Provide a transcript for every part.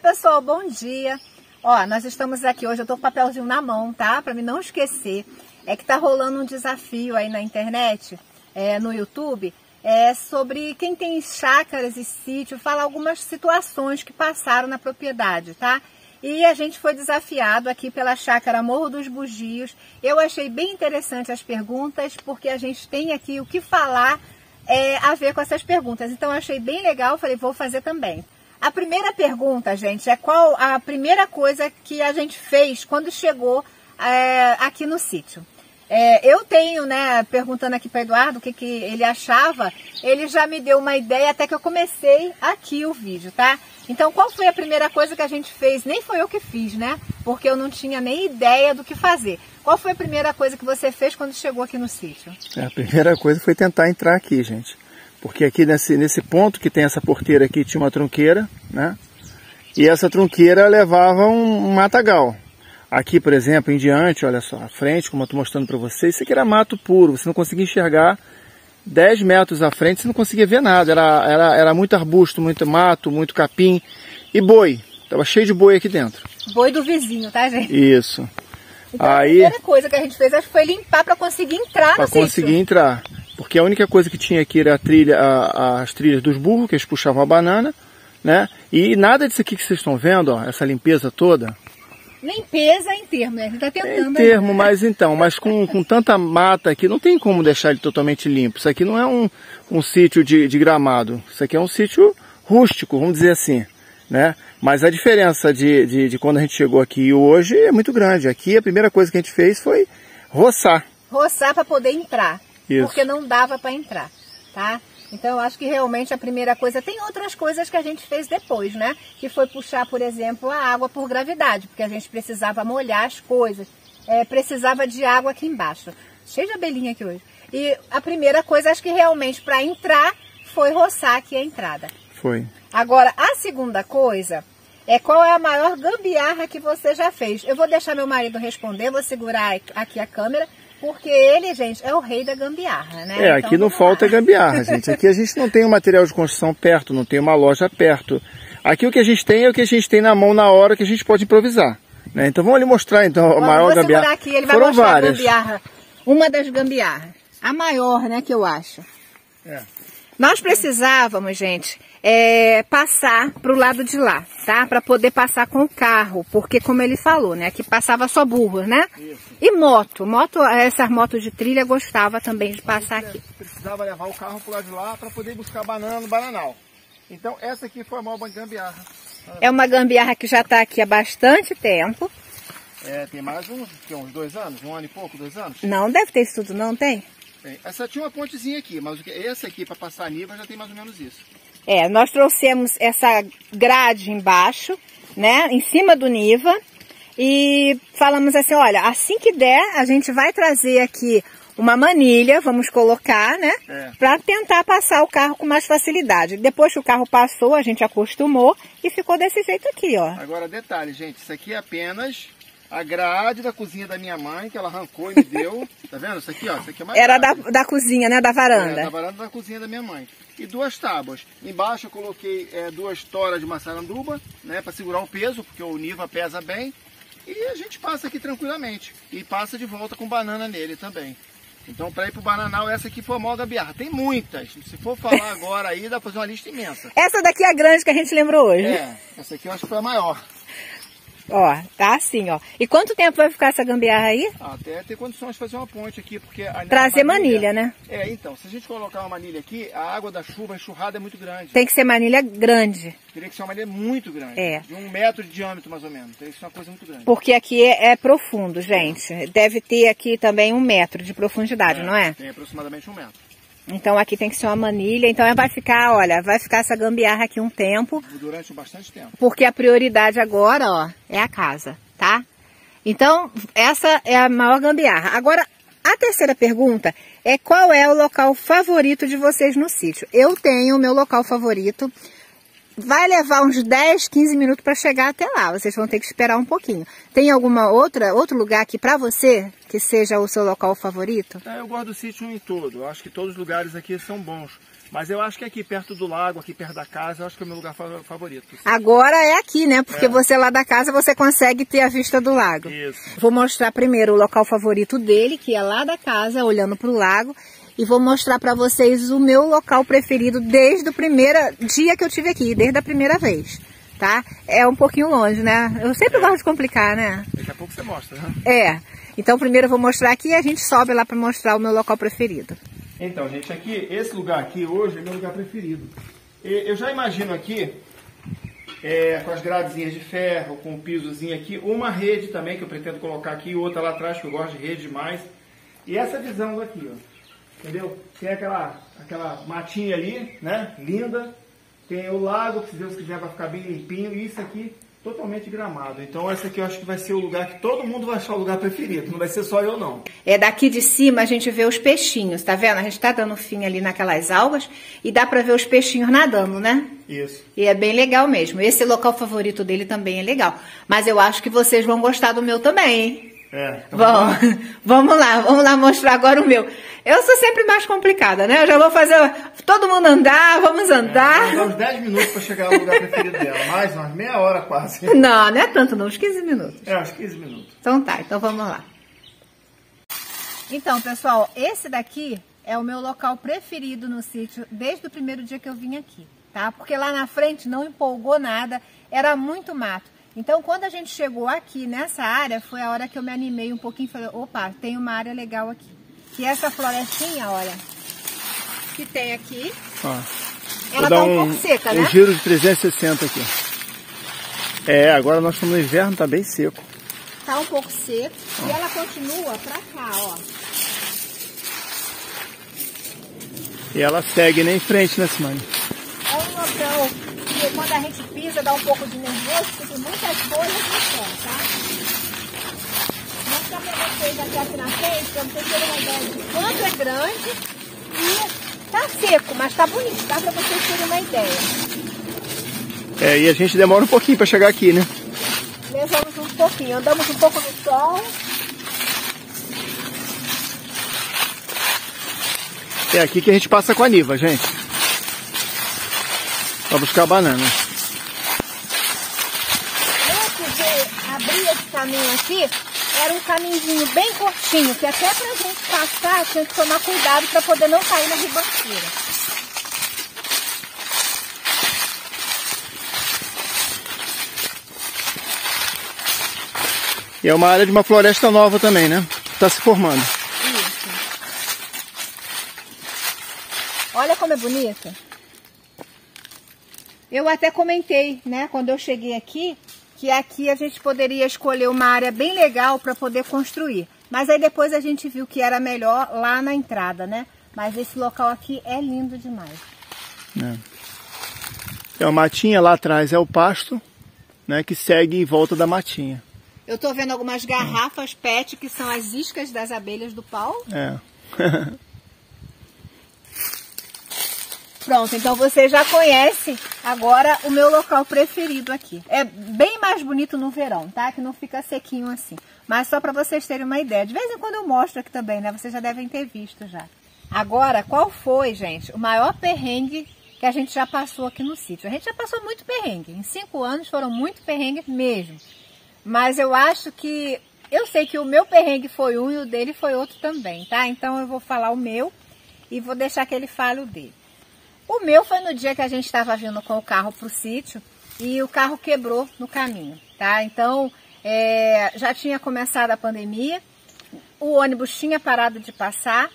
pessoal, bom dia. Ó, nós estamos aqui hoje, eu tô com papelzinho na mão, tá? Pra mim não esquecer. É que tá rolando um desafio aí na internet, no YouTube, sobre quem tem chácaras e sítio, falar algumas situações que passaram na propriedade, tá? E a gente foi desafiado aqui pela Chácara Morro dos Bugios. Eu achei bem interessante as perguntas, porque a gente tem aqui o que falar a ver com essas perguntas. Então, eu achei bem legal, falei, vou fazer também. A primeira pergunta, gente, é qual a primeira coisa que a gente fez quando chegou aqui no sítio. Eu tenho, né, perguntando aqui para o Eduardo o que, que ele achava, ele já me deu uma ideia até que eu comecei aqui o vídeo, tá? Então, qual foi a primeira coisa que a gente fez? Nem foi eu que fiz, né? Porque eu não tinha nem ideia do que fazer. Qual foi a primeira coisa que você fez quando chegou aqui no sítio? A primeira coisa foi tentar entrar aqui, gente. Porque aqui nesse ponto que tem essa porteira aqui, tinha uma trunqueira, né? E essa trunqueira levava um matagal. Aqui, por exemplo, em diante, olha só, à frente, como eu estou mostrando para vocês, isso aqui era mato puro, você não conseguia enxergar 10 metros à frente, você não conseguia ver nada, era muito arbusto, muito mato, muito capim e boi, estava cheio de boi aqui dentro. Boi do vizinho, tá, gente? Isso. Então, aí, a primeira coisa que a gente fez acho que foi limpar para conseguir entrar no sítio. Para conseguir entrar, porque a única coisa que tinha aqui era a trilha, as trilhas dos burros, que eles puxavam a banana, né? E nada disso aqui que vocês estão vendo, ó, essa limpeza toda... Limpeza em termo, né? A gente tá tentando. Em termo, mas então, mas com tanta mata aqui, não tem como deixar ele totalmente limpo. Isso aqui não é um sítio de gramado, isso aqui é um sítio rústico, vamos dizer assim, né? Mas a diferença de quando a gente chegou aqui e hoje é muito grande. Aqui a primeira coisa que a gente fez foi roçar. Roçar para poder entrar, isso. Porque não dava para entrar, tá? Então, eu acho que realmente a primeira coisa... Tem outras coisas que a gente fez depois, né? Que foi puxar, por exemplo, a água por gravidade, porque a gente precisava molhar as coisas. Precisava de água aqui embaixo. Cheio de abelhinha aqui hoje. E a primeira coisa, acho que realmente para entrar, foi roçar aqui a entrada. Foi. Agora, a segunda coisa é qual é a maior gambiarra que você já fez. Eu vou deixar meu marido responder, vou segurar aqui a câmera... Porque ele, gente, é o rei da gambiarra, né? Então, aqui não falta gambiarra, gente. Aqui a gente não tem um material de construção perto, não tem uma loja perto. Aqui o que a gente tem é o que a gente tem na mão na hora que a gente pode improvisar, né? Então vamos lhe mostrar, então, a maior gambiarra. Vou segurar aqui, ele vai mostrar a gambiarra. Uma das gambiarras. A maior, né, que eu acho. Nós precisávamos, gente, passar pro lado de lá, tá? Para poder passar com o carro, porque como ele falou, né? Que passava só burro, né? Isso. E moto, essas motos de trilha gostava também de passar aqui. Precisava levar o carro pro lado de lá para poder buscar banana no bananal. Então essa aqui foi a maior gambiarra. É uma gambiarra que já está aqui há bastante tempo. Tem mais uns 2 anos, 1 ano e pouco, 2 anos. Não deve ter isso tudo, não tem? Essa tinha uma pontezinha aqui, mas essa aqui para passar a Niva já tem mais ou menos isso. Nós trouxemos essa grade embaixo, né, em cima do Niva, e falamos assim, olha, assim que der, a gente vai trazer aqui uma manilha, vamos colocar, né, para tentar passar o carro com mais facilidade. Depois que o carro passou, a gente acostumou e ficou desse jeito aqui, ó. Agora, detalhe, gente, isso aqui é apenas a grade da cozinha da minha mãe, que ela arrancou e me deu, tá vendo? Isso aqui, ó, isso aqui é mais Era da cozinha, né, da varanda. Da varanda da cozinha da minha mãe. E 2 tábuas. Embaixo eu coloquei 2 toras de maçaranduba, né, para segurar o peso, porque o Niva pesa bem. E a gente passa aqui tranquilamente. E passa de volta com banana nele também. Então, para ir pro bananal, essa aqui foi a maior gambiarra. Tem muitas. Se for falar agora aí, dá pra fazer uma lista imensa. Essa daqui é a grande que a gente lembrou hoje. Essa aqui eu acho que foi a maior. Ó, tá assim, ó. E quanto tempo vai ficar essa gambiarra aí? Até ter condições de fazer uma ponte aqui, porque... Trazer manilha, né? Então, se a gente colocar uma manilha aqui, a água da chuva, a enxurrada é muito grande. Tem que ser manilha grande. Teria que ser uma manilha muito grande. De 1 metro de diâmetro, mais ou menos. Teria que ser uma coisa muito grande. Porque aqui é profundo, gente. Deve ter aqui também 1 metro de profundidade, não é? Tem aproximadamente 1 metro. Então aqui tem que ser uma manilha, então vai ficar, olha, vai ficar essa gambiarra aqui um tempo. Durante bastante tempo. Porque a prioridade agora, ó, é a casa, tá? Então, essa é a maior gambiarra. Agora, a terceira pergunta é qual é o local favorito de vocês no sítio? Eu tenho o meu local favorito. vai levar uns 10, 15 minutos para chegar até lá. Vocês vão ter que esperar um pouquinho. Tem alguma outro lugar aqui para você que seja o seu local favorito? É, eu gosto do sítio em todo. Eu acho que todos os lugares aqui são bons. Mas eu acho que aqui perto do lago, aqui perto da casa, eu acho que é o meu lugar favorito. Agora é aqui, né? Porque você lá da casa, você consegue ter a vista do lago. Isso. Vou mostrar primeiro o local favorito dele, que é lá da casa, olhando para o lago. E vou mostrar para vocês o meu local preferido desde o primeiro dia que eu estive aqui, desde a primeira vez. Tá? É um pouquinho longe, né? Eu sempre gosto de complicar, né? Daqui a pouco você mostra, né? É. Então primeiro eu vou mostrar aqui e a gente sobe lá para mostrar o meu local preferido. Então, gente, aqui, esse lugar aqui hoje é meu lugar preferido. Eu já imagino aqui, com as gradezinhas de ferro, com o pisozinho aqui, uma rede também que eu pretendo colocar aqui, outra lá atrás, que eu gosto de rede demais. E essa visão aqui, ó, entendeu? Tem aquela matinha ali, né, linda. Tem o lago, que se Deus quiser vai ficar bem limpinho. E isso aqui, totalmente gramado. Então esse aqui eu acho que vai ser o lugar que todo mundo vai achar o lugar preferido. Não vai ser só eu, não. É, daqui de cima a gente vê os peixinhos, tá vendo? A gente tá dando fim ali naquelas algas e dá pra ver os peixinhos nadando, né? Isso. E é bem legal mesmo. Esse local favorito dele também é legal. Mas eu acho que vocês vão gostar do meu também, hein? É. Então vamos lá mostrar agora o meu. Eu sou sempre mais complicada, né? Eu já vou fazer todo mundo andar, vamos andar. Uns 10 minutos para chegar ao lugar preferido dela, mais umas meia hora quase. Não, não é tanto não, uns 15 minutos. É, uns 15 minutos. Então tá, então vamos lá. Então, pessoal, esse daqui é o meu local preferido no sítio desde o primeiro dia que eu vim aqui, tá? Porque lá na frente não empolgou nada, era muito mato. Então, quando a gente chegou aqui nessa área, foi a hora que eu me animei um pouquinho e falei, opa, tem uma área legal aqui. Que essa florestinha, olha, que tem aqui, ela tá um pouco seca, né? Um giro de 360 aqui. É, agora nós estamos no inverno, tá bem seco. Tá um pouco seco e ela continua pra cá, ó. E ela segue nem em frente, né, Simone? É um local... Porque quando a gente pisa, dá um pouco de nervoso, porque muitas coisas no chão, tá? Vou mostrar pra vocês aqui na frente, pra vocês terem uma ideia de quanto é grande. E tá seco, mas tá bonito, tá? Pra vocês terem uma ideia. É, e a gente demora um pouquinho pra chegar aqui, né? Levamos um pouquinho, andamos um pouco no sol. É aqui que a gente passa com a Niva, gente. Para buscar banana. Eu que abri esse caminho aqui, era um caminhozinho bem curtinho, que até pra gente passar tinha que tomar cuidado para poder não cair na ribanceira. E é uma área de uma floresta nova também, né? Tá se formando. Isso. Olha como é bonita. Eu até comentei, né, quando eu cheguei aqui, que aqui a gente poderia escolher uma área bem legal para poder construir. Mas aí depois a gente viu que era melhor lá na entrada, né? Mas esse local aqui é lindo demais. É uma matinha lá atrás, é o pasto, né, que segue em volta da matinha. Eu tô vendo algumas garrafas PET, que são as iscas das abelhas do pau. É. Pronto, então você já conhece agora o meu local preferido aqui. É bem mais bonito no verão, tá? Que não fica sequinho assim. Mas só para vocês terem uma ideia. De vez em quando eu mostro aqui também, né? Vocês já devem ter visto já. Agora, qual foi, gente, o maior perrengue que a gente já passou aqui no sítio? A gente já passou muito perrengue. Em 5 anos foram muito perrengue mesmo. Mas eu acho que... Eu sei que o meu perrengue foi um e o dele foi outro também, tá? Então eu vou falar o meu e vou deixar que ele fale o dele. O meu foi no dia que a gente estava vindo com o carro para o sítio e o carro quebrou no caminho, tá? Então, já tinha começado a pandemia, o ônibus tinha parado de passar,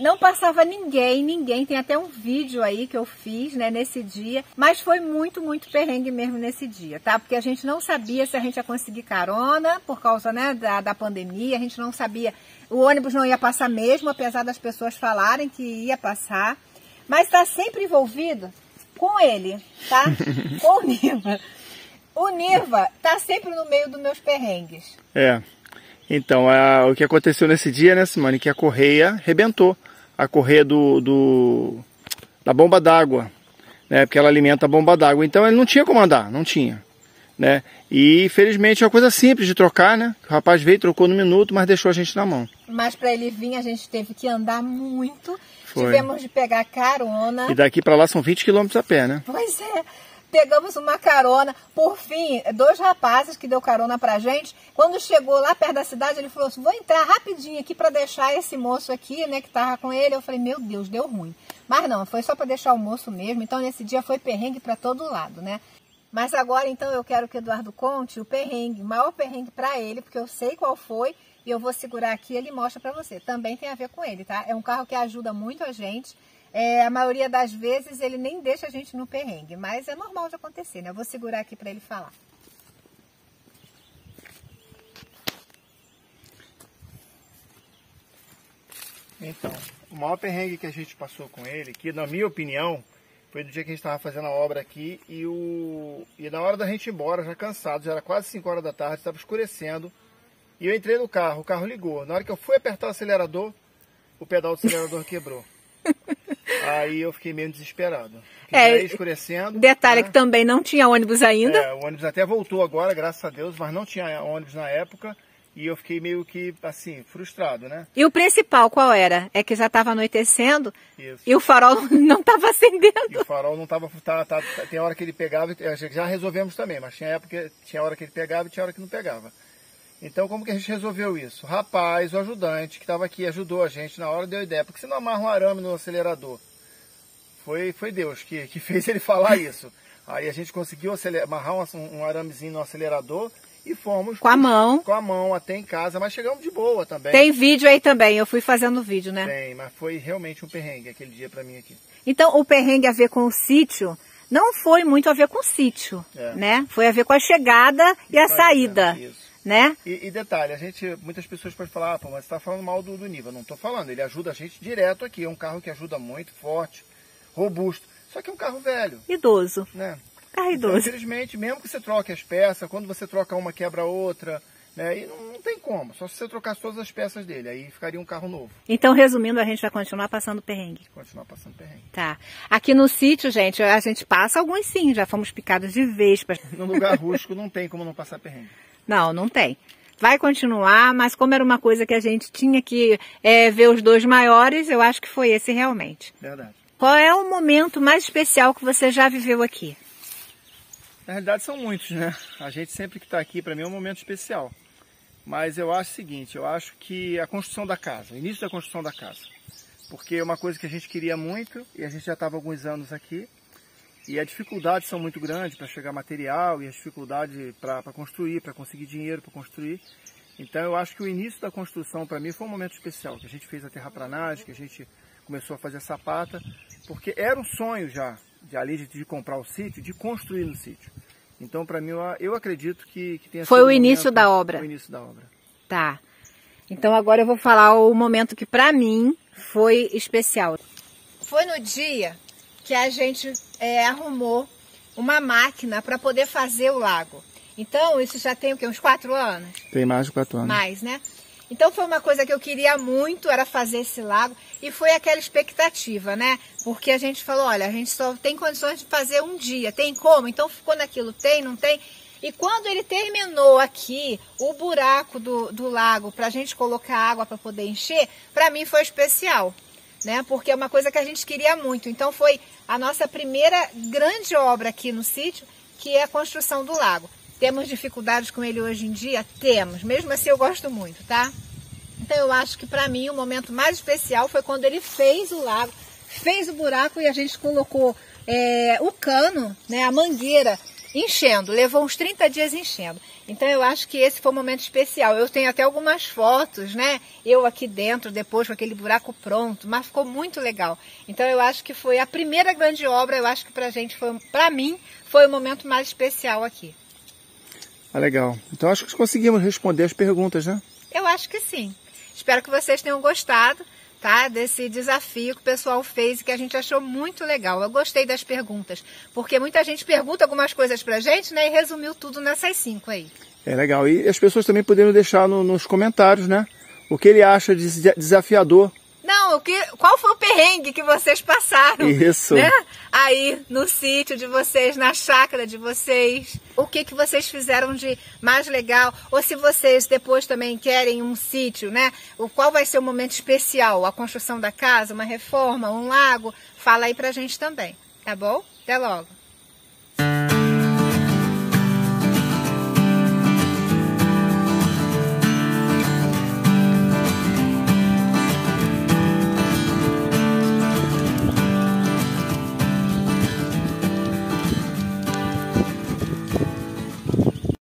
não passava ninguém, tem até um vídeo aí que eu fiz, né, nesse dia, mas foi muito, muito perrengue mesmo nesse dia, tá? Porque a gente não sabia se a gente ia conseguir carona por causa, né, da pandemia, a gente não sabia, o ônibus não ia passar mesmo, apesar das pessoas falarem que ia passar. Mas está sempre envolvido com ele, tá? Com o Niva. O Niva está sempre no meio dos meus perrengues. É. Então, o que aconteceu nesse dia, né, Simone? Que a correia arrebentou. A correia da bomba d'água. né? Porque ela alimenta a bomba d'água. Então ele não tinha como andar, não tinha, né? E felizmente é uma coisa simples de trocar, né? O rapaz veio, trocou no minuto, mas deixou a gente na mão. Mas para ele vir a gente teve que andar muito. Foi. Tivemos de pegar carona. E daqui para lá são 20 quilômetros a pé, né? Pois é. Pegamos uma carona, por fim, dois rapazes que deu carona pra gente. Quando chegou lá perto da cidade, ele falou assim, vou entrar rapidinho aqui pra deixar esse moço aqui, né, que tava com ele. Eu falei, meu Deus, deu ruim. Mas não, foi só pra deixar o moço mesmo. Então, nesse dia foi perrengue pra todo lado, né? Mas agora, então, eu quero que o Eduardo conte o perrengue, o maior perrengue pra ele, porque eu sei qual foi. E eu vou segurar aqui e ele mostra pra você. Também tem a ver com ele, tá? É um carro que ajuda muito a gente. É, a maioria das vezes ele nem deixa a gente no perrengue, mas é normal de acontecer, né? Eu vou segurar aqui para ele falar. Então, o maior perrengue que a gente passou com ele, que na minha opinião, foi do dia que a gente estava fazendo a obra aqui e na hora da gente ir embora, já cansado, já era quase 5 horas da tarde, estava escurecendo e eu entrei no carro, o carro ligou. Na hora que eu fui apertar o acelerador, o pedal do acelerador quebrou. Aí eu fiquei meio desesperado. É, escurecendo. Detalhe, né? Que também não tinha ônibus ainda. É, o ônibus até voltou agora, graças a Deus, mas não tinha ônibus na época. E eu fiquei meio que, assim, frustrado, né? E o principal qual era? É que já estava anoitecendo. Isso. E o farol não estava acendendo. E o farol não estava... tem hora que ele pegava... Já resolvemos também, mas tinha época, tinha hora que ele pegava e tinha hora que não pegava. Então, como que a gente resolveu isso? O rapaz, o ajudante que estava aqui, ajudou a gente na hora, deu ideia. Porque se não amarra um arame no acelerador? Foi Deus que fez ele falar isso. Aí a gente conseguiu amarrar um aramezinho no acelerador e fomos... Com a mão até em casa, mas chegamos de boa também. Tem vídeo aí também, eu fui fazendo vídeo, né? Tem, mas foi realmente um perrengue aquele dia pra mim aqui. Então, o perrengue a ver com o sítio... Não foi muito a ver com o sítio, né? Foi a ver com a chegada e a saída, né? E detalhe, a gente, muitas pessoas podem falar, ah, pô, mas você tá falando mal do Niva. Não tô falando, ele ajuda a gente direto aqui. É um carro que ajuda muito, forte, robusto. Só que é um carro velho. Idoso. Né? Carro idoso. Então, infelizmente, mesmo que você troque as peças, quando você troca uma, quebra a outra, né? E não tem como, só se você trocasse todas as peças dele, aí ficaria um carro novo. Então, resumindo, a gente vai continuar passando perrengue. Continuar passando perrengue. Tá. Aqui no sítio, gente, a gente passa alguns sim, já fomos picados de vespas. No lugar rústico não tem como não passar perrengue. Não, não tem. Vai continuar, mas como era uma coisa que a gente tinha que ver os dois maiores, eu acho que foi esse realmente. Verdade. Qual é o momento mais especial que você já viveu aqui? Na realidade são muitos, né? A gente sempre que está aqui, para mim, é um momento especial. Mas eu acho o seguinte, eu acho que a construção da casa, o início da construção da casa. Porque é uma coisa que a gente queria muito e a gente já estava há alguns anos aqui. E as dificuldades são muito grandes para chegar material e as dificuldades para construir, para conseguir dinheiro para construir. Então eu acho que o início da construção para mim foi um momento especial. Que a gente fez a terraplanagem, que a gente começou a fazer a sapata. Porque era um sonho já, além de comprar o sítio, de construir no sítio. Então, para mim, eu acredito que tenha sido foi o início da obra. Foi o início da obra. Tá. Então, agora eu vou falar o momento que, para mim, foi especial. Foi no dia que a gente arrumou uma máquina para poder fazer o lago. Então, isso já tem o quê? Uns 4 anos? Tem mais de 4 anos. Mais, né? Então, foi uma coisa que eu queria muito, era fazer esse lago. E foi aquela expectativa, né? Porque a gente falou, olha, a gente só tem condições de fazer um dia. Tem como? Então, ficou naquilo. Tem, não tem? E quando ele terminou aqui, o buraco do lago, pra gente colocar água pra poder encher, pra mim foi especial, né? Porque é uma coisa que a gente queria muito. Então, foi a nossa primeira grande obra aqui no sítio, que é a construção do lago. Temos dificuldades com ele hoje em dia? Temos. Mesmo assim, eu gosto muito, tá? Então, eu acho que para mim o momento mais especial foi quando ele fez o lago, fez o buraco e a gente colocou o cano, né, a mangueira, enchendo. Levou uns 30 dias enchendo. Então, eu acho que esse foi um momento especial. Eu tenho até algumas fotos, né? Eu aqui dentro, depois com aquele buraco pronto, mas ficou muito legal. Então, eu acho que foi a primeira grande obra, eu acho que pra gente foi, pra mim, foi o momento mais especial aqui. Ah, legal. Então acho que conseguimos responder as perguntas, né? Eu acho que sim. Espero que vocês tenham gostado, tá? Desse desafio que o pessoal fez e que a gente achou muito legal. Eu gostei das perguntas, porque muita gente pergunta algumas coisas pra gente, né? E resumiu tudo nessas 5 aí. É legal. E as pessoas também poderiam deixar nos comentários, né? O que ele acha de desafiador. Não, falam qual foi o perrengue que vocês passaram. Isso. Né? Aí no sítio de vocês, na chácara de vocês, o que que vocês fizeram de mais legal, ou se vocês depois também querem um sítio, né? O qual vai ser o momento especial, a construção da casa, uma reforma, um lago, fala aí pra gente também, tá bom? Até logo.